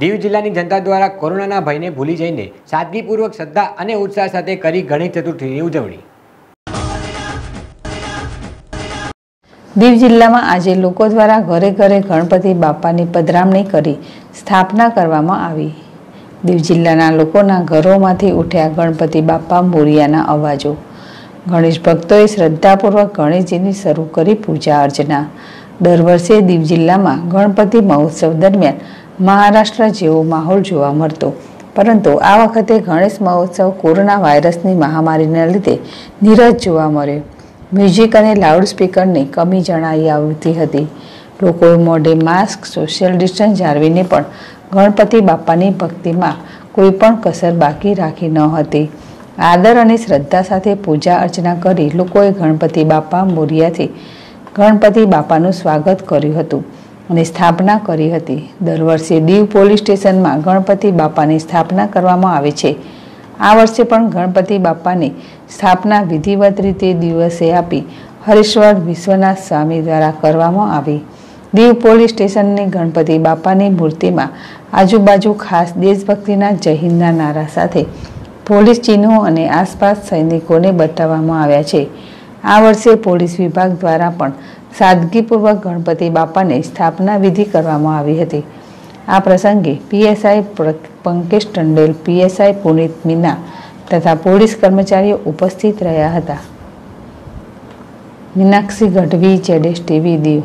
દીવ જિલ્લાની જનતા દ્વારા કોરોનાના ભયને ભૂલી જઈને સાદગીપૂર્વક શ્રદ્ધા અને ઉત્સાહ સાથે કરી ગણેશ ચતુર્થીની ઉજવણી। દીવ જિલ્લામાં આજે લોકો દ્વારા ઘરે ઘરે ગણપતિ બાપાની પધરામણી કરી સ્થાપના કરવામાં આવી। દીવ જિલ્લાના લોકોના ઘરોમાંથી ઉઠ્યા ગણપતિ બાપા મોરિયાના અવાજો। ગણેશ ભક્તોએ શ્રદ્ધાપૂર્વક ગણેશજીની શરૂ કરી પૂજા અર્ચના। દર વર્ષે દીવ જિલ્લામાં ગણપતિ મહોત્સવ દરમિયાન મહારાષ્ટ્ર જેવો માહોલ જોવા મળતો, પરંતુ આ વખતે ગણેશ મહોત્સવ કોરોના વાયરસની મહામારીને લીધે નીરજ જોવા મળ્યો। મ્યુઝિક અને લાઉડસ્પીકરની કમી જણાઈ આવતી હતી। લોકોએ મોઢે માસ્ક, સોશિયલ ડિસ્ટન્સ જાળવીને પણ ગણપતિ બાપાની ભક્તિમાં કોઈ પણ કસર બાકી રાખી ન હતી। આદર અને શ્રદ્ધા સાથે પૂજા અર્ચના કરી લોકોએ ગણપતિ બાપા મોરિયાથી गणपति बापाનું स्वागत કર્યું હતું અને સ્થાપના કરી હતી। દર વર્ષે દીવ પોલીસ સ્ટેશનમાં ગણપતિ બાપાની સ્થાપના કરવામાં આવે છે। આ વર્ષે પણ ગણપતિ બાપાની સ્થાપના વિધિવત રીતે દિવસે આપી હરેશ્વર વિશ્વનાથ સ્વામી દ્વારા કરવામાં આવી। દીવ પોલીસ સ્ટેશનની ગણપતિ બાપાની મૂર્તિમાં આજુબાજુ ખાસ દેશભક્તિના જય હિંદના નારા સાથે પોલીસ ચિહ્નો અને આસપાસ સૈનિકોને બતાવવામાં આવ્યા છે। आ वर्षे पोलिस विभाग द्वारा पण सादगीपूर्वक गणपति बापा ने स्थापना विधि करवामां आवी हती। आ प्रसंगे पीएसआई पंकेश टंडेल, पीएसआई पुनीत मीना तथा पोलिस कर्मचारी उपस्थित रह्या हता। मीनाक्षी गढ़वी, ZSTV, दीव।